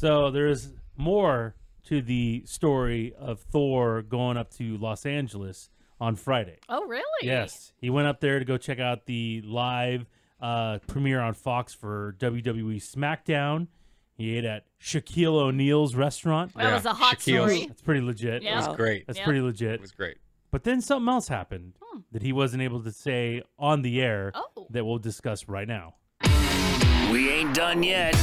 So there's more to the story of Thor going up to Los Angeles on Friday. Oh, really? Yes. He went up there to go check out the live premiere on Fox for WWE SmackDown. He ate at Shaquille O'Neal's restaurant. That was a hot story. That's pretty legit. Yeah. It was great. That's pretty legit. It was great. But then something else happened that he wasn't able to say on the air that we'll discuss right now. We ain't done yet.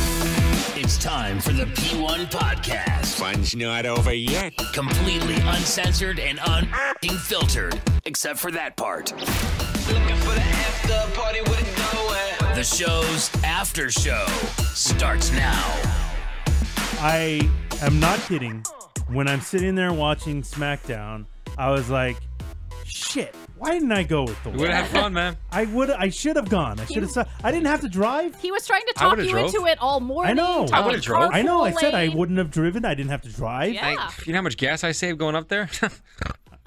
It's time for the P1 Podcast. Fun's not over yet. Completely uncensored and unfiltered, except for that part. Looking for the after party with nowhere. The show's after show starts now. I am not kidding. When I'm sitting there watching SmackDown, I was like, shit, why didn't I go with Thor? You would have had fun, man. I should have gone. I should have. I didn't have to drive. He was trying to talk you into it all morning. I know. I would have drove. I know. I said I wouldn't have driven. I didn't have to drive. Yeah. You know how much gas I saved going up there?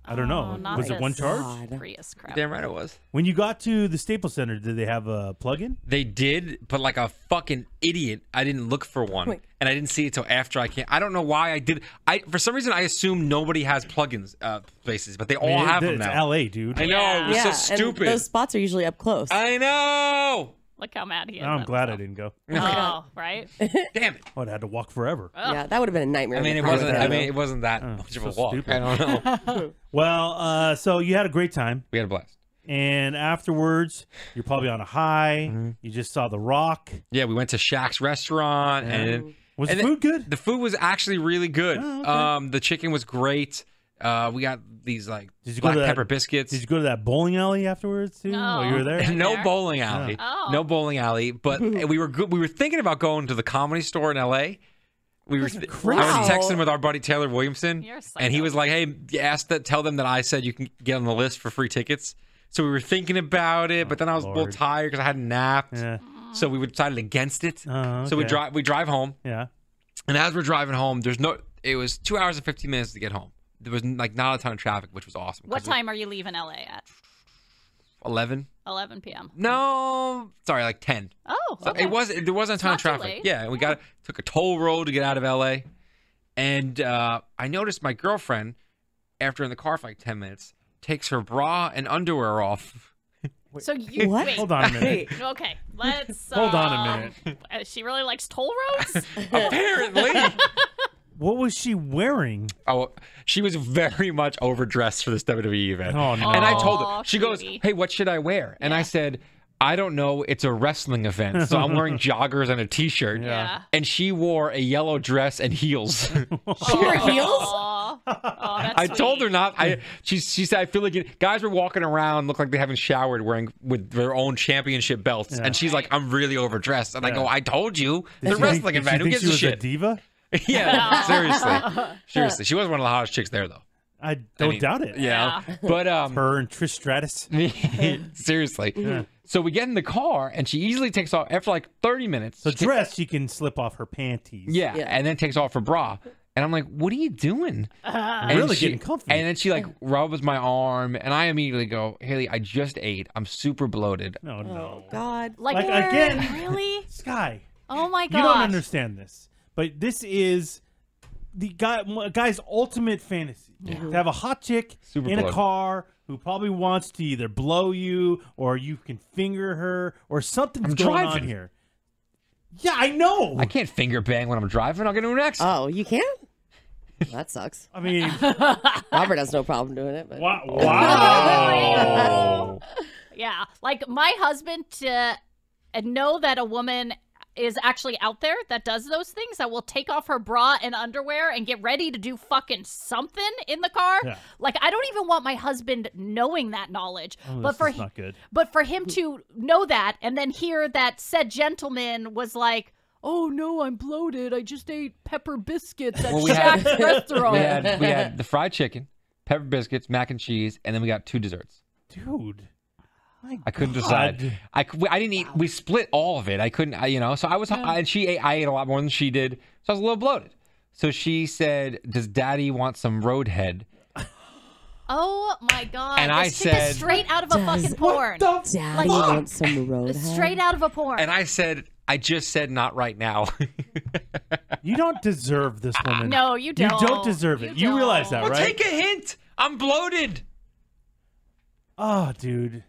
I don't know. Was it one charge? Prius crap. Damn right it was. When you got to the Staples Center, did they have a plug-in? They did, but like a fucking idiot, I didn't look for one, and I didn't see it till after I came. I don't know why I did. For some reason I assume nobody has plug-ins places, but they all have them now. It's LA, dude. I know. Yeah. It was so stupid. Those spots are usually up close. I know. Look how mad he is. I'm glad I didn't go. Oh, right? Damn it. I would have had to walk forever. Oh. Yeah, that would have been a nightmare. I mean, it wasn't that much of a walk. Stupid. I don't know. Well, so you had a great time. We had a blast. And afterwards, you're probably on a high. You just saw The Rock. Yeah, we went to Shaq's restaurant. And was the food good? The food was actually really good. Oh, okay. The chicken was great. We got these like black pepper biscuits. Did you go to that bowling alley afterwards too? While you were there? No bowling alley. Oh. No bowling alley. But we were good. We were thinking about going to the Comedy Store in LA. We were. I was texting with our buddy Taylor Williamson, and he was like, "Hey, tell them that I said you can get on the list for free tickets." So we were thinking about it, but then I was a little tired because I hadn't napped. Yeah. So we decided against it. So we drive home. Yeah. And as we're driving home, it was 2 hours and 15 minutes to get home. There was like not a ton of traffic, which was awesome. What time are you leaving LA at? 11. 11 p.m. No, sorry, like 10. Oh, so okay. There wasn't a ton of traffic. Yeah, we took a toll road to get out of LA, and I noticed my girlfriend, after in the car for like 10 minutes, takes her bra and underwear off. Wait, so you hold on a minute. Okay, let's hold on a minute. She really likes toll roads? Apparently. What was she wearing? Oh, she was very much overdressed for this WWE event. Oh, no. And I told her, she goes, hey, what should I wear? And I said, I don't know. It's a wrestling event. So I'm wearing joggers and a t-shirt. Yeah. And she wore a yellow dress and heels. She wore heels? Oh, that's I told her not. She said, I feel like guys were walking around, look like they haven't showered, wearing with their own championship belts. Yeah. And she's like, I'm really overdressed. And I go, I told you. It's a wrestling event. Who gives a shit? A diva? Yeah, seriously. She was one of the hottest chicks there, though. I mean, doubt it. Yeah, but her and Trish Stratus. Seriously. Yeah. So we get in the car, and she easily takes off after like 30 minutes. The dress, she can slip off her panties. Yeah, and then takes off her bra. And I'm like, what are you doing? Getting comfy. And then she like rubs my arm, and I immediately go, Haley, I just ate. I'm super bloated. Oh, no, God! Like again, really, Sky? Oh my God! You don't understand this. But this is the guy's ultimate fantasy. Yeah. To have a hot chick in a car who probably wants to either blow you or you can finger her or something's going on here. Yeah, I know. I can't finger bang when I'm driving. I'll get into an accident. Oh, you can? That sucks. I mean, Robert has no problem doing it. But... Wow. Wow. Yeah. Like my husband to know that a woman is actually out there that does those things, that will take off her bra and underwear and get ready to do fucking something in the car. Yeah. Like, I don't even want my husband knowing that knowledge. Oh, but for not good. But for him to know that and then hear that said gentleman was like, oh, no, I'm bloated. I just ate pepper biscuits at Shaq's restaurant. We had the fried chicken, pepper biscuits, mac and cheese, and then we got 2 desserts. Dude. I couldn't decide. I didn't eat. We split all of it. I couldn't, so I was, and I ate a lot more than she did. So I was a little bloated. So she said, does daddy want some roadhead? Oh my God. And I said, straight out of a fucking porn. Daddy wants some roadhead. Straight out of a porn. And I said, I just said not right now. You don't deserve this woman. No, you don't. You don't deserve it. You realize that, right? Well, take a hint. I'm bloated. Oh, dude.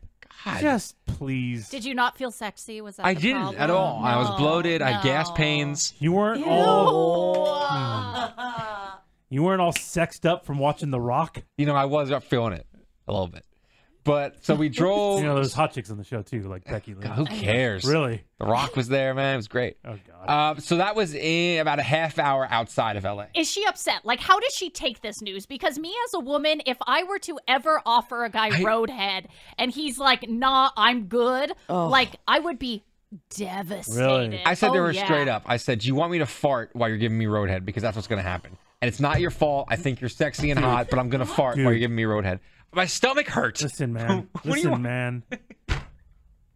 God. Just please. Did you not feel sexy? Was that I didn't problem? At all. No. I was bloated. No. I had gas pains. You weren't you weren't all sexed up from watching The Rock? You know, I was up feeling it a little bit. But so we drove. You know, there's hot chicks on the show too, like Becky Lynch. God, who cares? Really? The Rock was there, man. It was great. Oh God. So that was in about a half hour outside of LA. Is she upset? Like, how does she take this news? Because me as a woman, if I were to ever offer a guy roadhead and he's like, "Nah, I'm good," like I would be devastated. Really? I said to her straight up. I said, "Do you want me to fart while you're giving me roadhead? Because that's what's going to happen. And it's not your fault. I think you're sexy and hot, but I'm going to fart while you're giving me roadhead." My stomach hurts. Listen, man. Listen, man.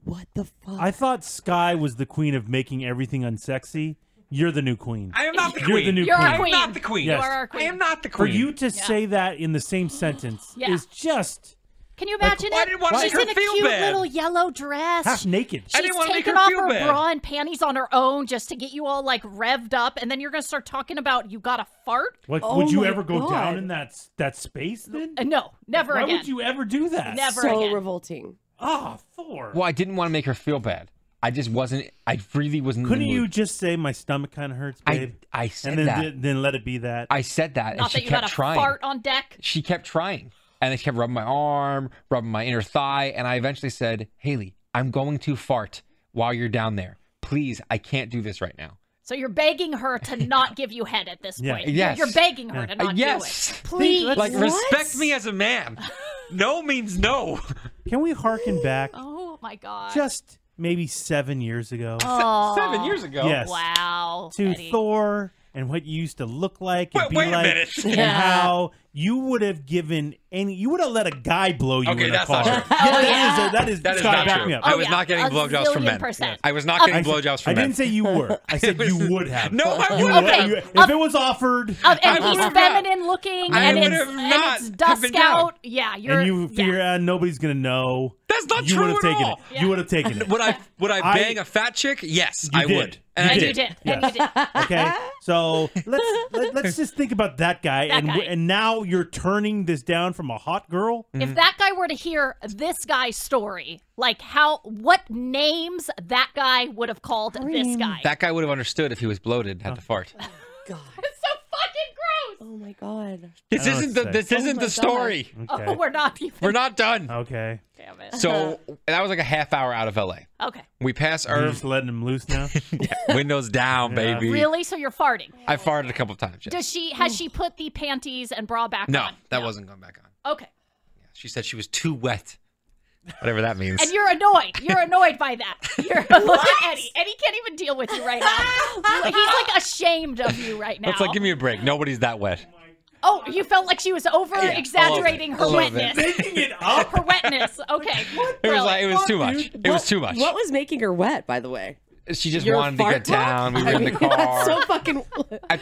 What the fuck? I thought Sky was the queen of making everything unsexy. You're the new queen. I am not the queen. You're the new queen. I am not the queen. Yes. You are our queen. I am not the queen. For you to say that in the same sentence is just... Can you imagine it? She's in a cute little yellow dress. Half naked. She's taking off her bra and panties on her own just to get you all like revved up, and then you're gonna start talking about you got a fart. Like, would you ever go down in that space then? No, never again. Why would you ever do that? Never again. So revolting. Ah, Thor. Well, I didn't want to make her feel bad. I just wasn't. I really wasn't. Couldn't you just say my stomach kind of hurts, babe? I said that. And then let it be that. I said that, and she kept trying. Not that you got a fart on deck. She kept trying. And they kept rubbing my arm, rubbing my inner thigh. And I eventually said, Hayley, I'm going to fart while you're down there. Please, I can't do this right now. So you're begging her to not give you head at this point. Yes. You're begging her to not do it. Please. Like, respect me as a man. No means no. Can we harken back? Oh, my God. Just maybe 7 years ago. Oh. 7 years ago? Yes. Wow. To Thor. And what you used to look like and be like, and how you would have given any, you would have let a guy blow you in a car. Okay, that's not true. That is not true. I was not getting blowjobs from men. I was not getting blowjobs from men. I didn't say you were. I said you would have. No, I would have. If it was offered. And he's feminine looking, and it's dusk out. Yeah, you're. And you figure out nobody's going to know. That's not true at all. You would have taken it. Would I bang a fat chick? Yes, I would. And you did. Okay, so let's just think about that guy, and now you're turning this down from a hot girl. If that guy were to hear this guy's story, like what names that guy would have called this guy? That guy would have understood if he was bloated, had to fart. God, it's so fucking gross. Oh my God. This isn't the story. Okay. Oh, we're not done. Okay. Damn it. So that was like a half hour out of LA. Okay. We pass Irv. You're just letting him loose now? Yeah. Windows down, baby. Really? So you're farting? I farted a couple of times. Yes. Has she put the panties and bra back on? No, that wasn't going back on. Okay. Yeah, she said she was too wet. Whatever that means. And you're annoyed. You're annoyed by that. Look at Eddie. Eddie can't even deal with you right now. He's like ashamed of you right now. It's like, give me a break. Nobody's that wet. Oh, you felt like she was over-exaggerating her wetness. Making it up? Her wetness. Okay. It was too much. It was too much. What was making her wet, by the way? She just wanted to get down. We were in the car. That's so fucking...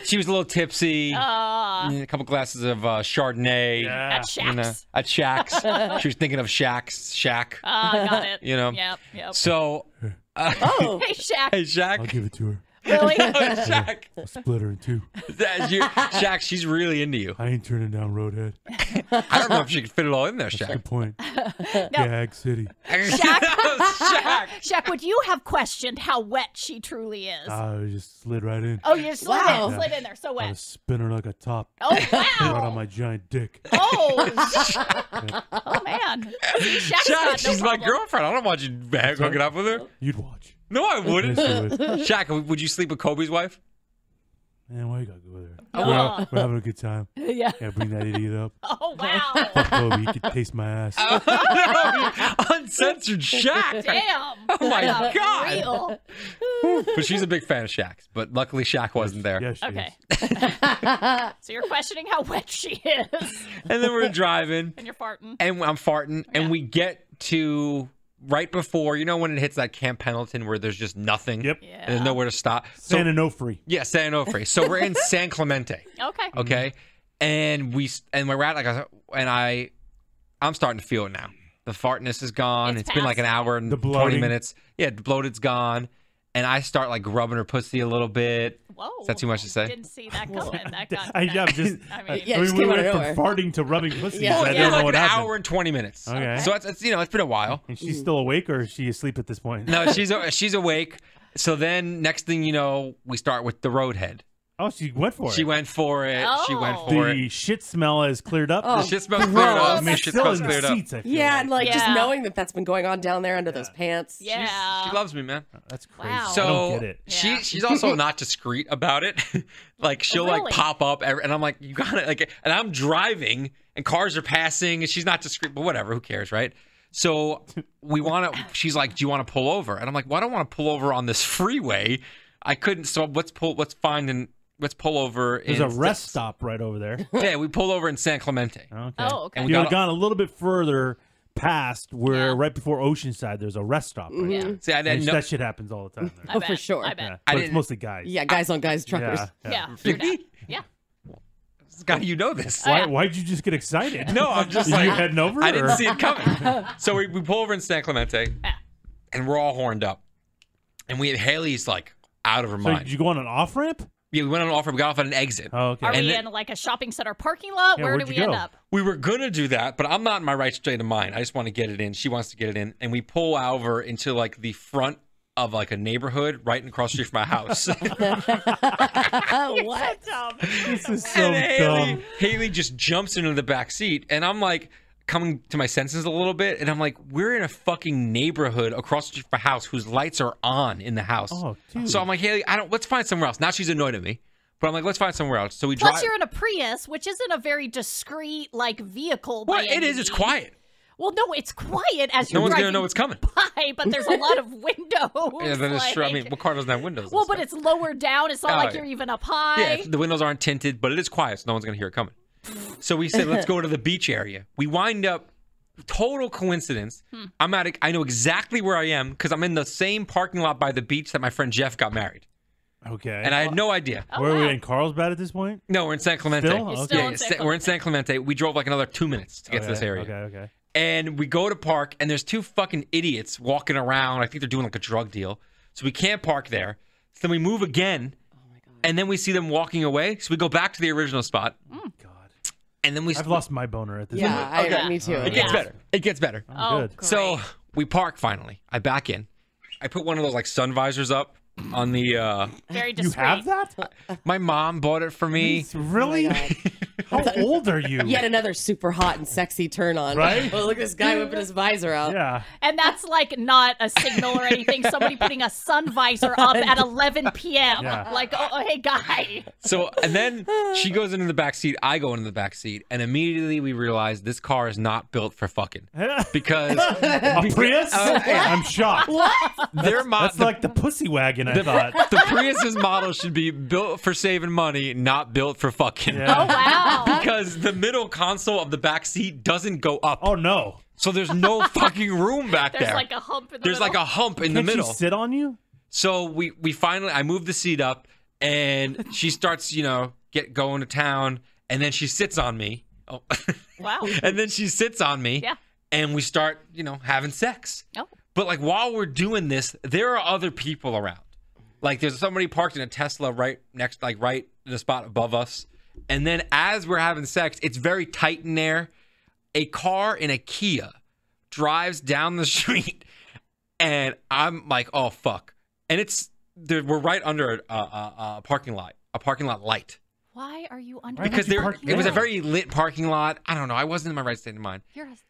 She was a little tipsy. A couple glasses of Chardonnay. Yeah. At Shaq's. At Shaq's. She was thinking of Shaq's. Shaq. Got it. You know? Yep. So... hey, Shaq. Hey, Shaq. I'll give it to her. Really? Oh, Shaq. I'll split her in two. Shaq, she's really into you. I ain't turning down Roadhead. I don't know if she can fit it all in there, Shaq. That's a good point. Gag City. Shaq, Shaq, would you have questioned how wet she truly is? I just slid right in. Oh, you just slid in there. So wet. I was spinning like a top. Oh, wow. Right on my giant dick. Oh, oh man. Shaq, she's my girlfriend. I don't want you hooking up with her. You'd watch. No, I wouldn't. Shaq, would you sleep with Kobe's wife? Man, why you gotta go there? Oh. We're having a good time. Yeah. Gotta bring that idiot up. Oh, wow. Fuck Kobe, you can taste my ass. Oh, no. Uncensored Shaq. Damn. Oh, my God. Real. But she's a big fan of Shaq's, but luckily Shaq wasn't there. Yes, okay. So you're questioning how wet she is. And then we're driving. And you're farting. And I'm farting. Yeah. And we get to... Right before, you know, when it hits that Camp Pendleton where there's just nothing. Yep. Yeah. And there's nowhere to stop. So, San Onofre. Yeah, San Onofre. So we're in San Clemente. Okay. Okay. And we're at I'm starting to feel it now. The fartness is gone. It's been like an hour and 20 minutes. Yeah, the bloated's gone. and I start like rubbing her pussy a little bit. Whoa! Is that too much to say? Didn't see that coming. That got. I mean, we went from farting to rubbing pussy. Yeah, so I don't know like what happened. An hour and 20 minutes. Okay. So it's you know, it's been a while. And she's still awake, or is she asleep at this point? No, she's awake. So then next thing you know, we start with the roadhead. Oh, she went for it. She went for it. Oh. She went for it. The shit smell has cleared up. Oh, the shit smell cleared up. I mean, shit smell's cleared up. Yeah, and like just knowing that that's been going on down there under those pants. Yeah, she loves me, man. That's crazy. Wow. So I don't get it. She's also not discreet about it. Like she'll like pop up, and I'm like, you got it. Like, and I'm driving, and cars are passing, and she's not discreet. But whatever, who cares, right? So we want to. She's like, do you want to pull over? And I'm like, well, I don't want to pull over on this freeway. I couldn't. So let's pull over. There's a rest stop right over there. Yeah, we pull over in San Clemente. Okay. Oh, okay. And we gone a little bit further past where right before Oceanside, there's a rest stop. Right there. See, that shit happens all the time. There. Oh, for sure. I bet. Yeah. But it's mostly guys. Yeah, guys on guys truckers. Yeah. Scott, you know this. Why'd you just get excited? No, I'm just like. You heading over? I didn't see it coming. So we pull over in San Clemente, and we're all horned up, and Haley's like out of her mind. Did you go on an off ramp? Yeah, we went on an offer. We got off at an exit. Oh, okay. Are we in like a shopping center parking lot? Yeah, where do we end up? We were going to do that, but I'm not in my right state of mind. I just want to get it in. She wants to get it in. And we pull over into like the front of like a neighborhood right across the street from my house. What? This is so dumb. Haley just jumps into the back seat. And I'm like coming to my senses a little bit. And I'm like, we're in a fucking neighborhood across the street from a house whose lights are on in the house. Oh, dude. So I'm like, Haley, let's find somewhere else. Now she's annoyed at me. But I'm like, let's find somewhere else. So we drive. Plus you're in a Prius, which isn't a very discreet like vehicle. Well, it is. It's quiet. Well, no, it's quiet as you're driving. No one's going to know what's coming. But there's a lot of windows. Yeah, then it's true. I mean, what car doesn't have windows? Well, but it's lower down. It's not like you're even up high. Yeah, the windows aren't tinted, but it is quiet, so no one's going to hear it coming. So we said, let's go to the beach area. We wind up, total coincidence. I'm at. I know exactly where I am because I'm in the same parking lot by the beach that my friend Jeff got married. Okay. And I had no idea. Were we in Carlsbad at this point? No, we're in San Clemente. Still? Okay. Yeah, we're in San Clemente. We drove like another 2 minutes to get to this area. Okay. And we go to park, and there's two fucking idiots walking around. I think they're doing like a drug deal. So we can't park there. So then we move again, and then we see them walking away. So we go back to the original spot. And then I've lost my boner at this point. Yeah, me too. It gets better. It gets better. Oh, good. So we park finally. I back in. I put one of those like sun visors up on the. Very discreet. You have that? My mom bought it for me. Really? Oh how old are you? Yet another super hot and sexy turn on. Right? Well, look at this guy whipping his visor out. Yeah. And that's like not a signal or anything. Somebody putting a sun visor up at 11 p.m. Yeah. Like, oh, hey, guy. So, and then she goes into the back seat. I go into the back seat. And immediately we realize this car is not built for fucking. Because. A Prius? I'm shocked. What? That's like the pussy wagon, I thought. The Prius's model should be built for saving money, not built for fucking. Yeah. Oh, wow. Because the middle console of the back seat doesn't go up. Oh no! So there's no fucking room back there. There's like a hump in the middle. There's like a hump in the middle. Can't she sit on you? So we finally, I move the seat up, and she starts, you know, going to town, and then she sits on me. Oh, wow! And then she sits on me. Yeah. And we start, you know, having sex. Oh. But like while we're doing this, there are other people around. Like there's somebody parked in a Tesla right next, like right in the spot above us. And then as we're having sex, it's very tight in there. A car in a Kia drives down the street, and I'm like, "Oh fuck!" And we're right under a parking lot light. Why are you under? Because it was a very lit parking lot. I don't know. I wasn't in my right state of mind.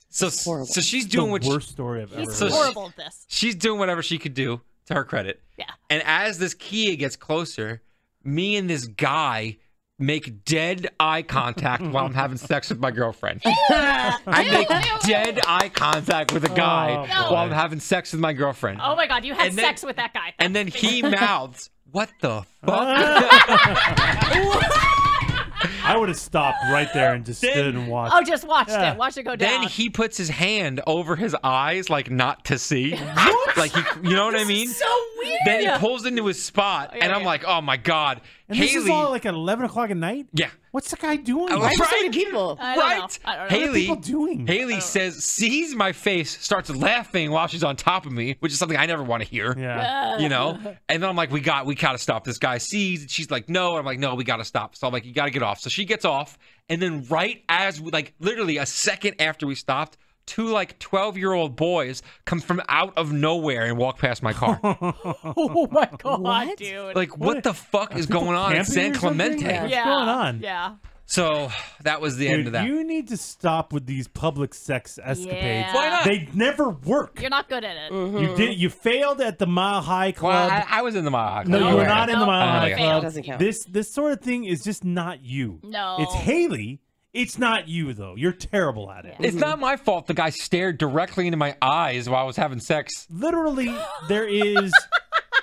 So she's doing what worst story I've ever. He's horrible at this. She's doing whatever she could do to her credit. Yeah. And as this Kia gets closer, me and this guy make dead eye contact while I'm having sex with my girlfriend. I make dead eye contact with a guy while I'm having sex with my girlfriend. Oh my God, you had sex with that guy. And then he mouths, "What the fuck?" I would have stopped right there and just stood and watched. Oh, just watched it. Watched it go down. Then he puts his hand over his eyes like not to see. Like, you know what I mean? So weird. Then he pulls into his spot, and I'm like, oh my God. And Hayley, this is all like at 11 o'clock at night? Yeah. What's the guy doing? Why so many people? I don't know. Hayley, what are people doing? Hayley says, sees my face, starts laughing while she's on top of me, which is something I never want to hear. Yeah. You know? And then I'm like, we gotta stop. This guy sees, and she's like, no. And I'm like, no, we gotta stop. So I'm like, you gotta get off. So she gets off. And then right as, like, literally a second after we stopped, two, like, 12-year-old boys come from out of nowhere and walk past my car. Oh, my God, what? Dude. Like, what the fuck is going on in San Clemente? Yeah. What's going on? Yeah. So that was the end of that. You need to stop with these public sex escapades. Yeah. Why not? They never work. You're not good at it. Mm-hmm. You failed at the Mile High Club. Well, I was in the Mile High Club. No, you were not in the Mile High Club. Doesn't count. This sort of thing is just not you. No. It's Hayley. It's not you, though. You're terrible at it. It's not my fault the guy stared directly into my eyes while I was having sex. Literally, there is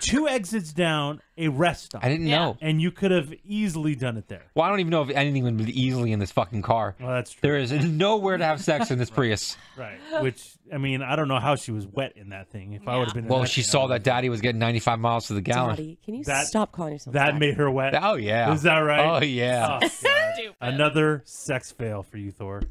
two exits down a rest stop. I didn't know. And you could have easily done it there. Well, I don't even know if anything would be easily in this fucking car. Well, that's true. There is nowhere to have sex in this Prius. Right. Which, I mean, I don't know how she was wet in that thing. If I would have been. Well, she saw that Daddy was getting 95 miles to the gallon. Daddy, can you stop calling yourself Daddy? That made her wet. Oh, yeah. Is that right? Oh, yeah. Oh, another sex fail for you, Thor.